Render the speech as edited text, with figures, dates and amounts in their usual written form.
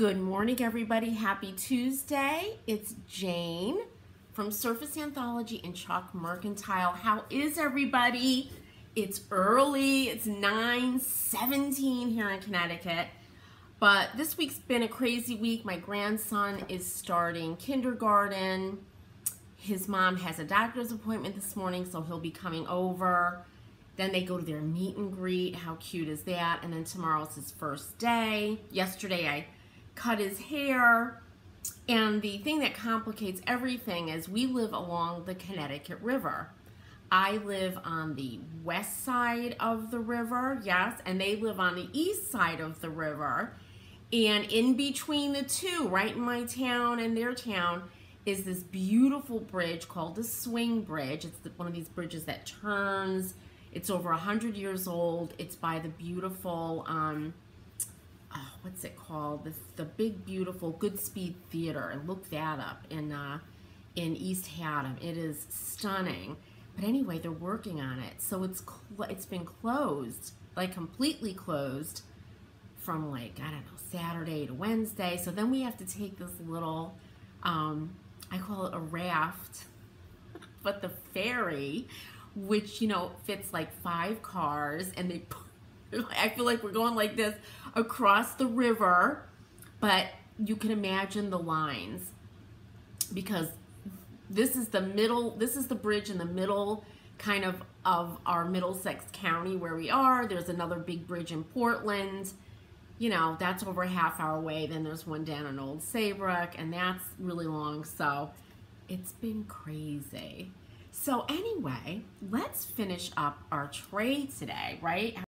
Good morning, everybody. Happy Tuesday. It's Jane from Surface Anthology and Chalk Mercantile. How is everybody? It's early. It's 9:17 here in Connecticut. But this week's been a crazy week. My grandson is starting kindergarten. His mom has a doctor's appointment this morning, so he'll be coming over. Then they go to their meet and greet. How cute is that? And then tomorrow's his first day. Yesterday I cut his hair. And the thing that complicates everything is we live along the Connecticut River. I live on the west side of the river, yes, and they live on the east side of the river. And in between the two, right in my town and their town, is this beautiful bridge called the Swing Bridge. It's one of these bridges that turns. It's over 100 years old. It's by the beautiful, what's it called? The big, beautiful Goodspeed Theater. Look that up in East Haddam. It is stunning. But anyway, they're working on it. So it's been closed, like completely closed from like, I don't know, Saturday to Wednesday. So then we have to take this little, I call it a raft, but the ferry, which, you know, fits like 5 cars, and I feel like we're going like this across the river, but you can imagine the lines, because this is the bridge in the middle kind of our Middlesex County where we are. There's another big bridge in Portland, you know, that's over a half-hour away. Then there's one down in Old Saybrook, and that's really long, so it's been crazy. So anyway, let's finish up our trade today, right?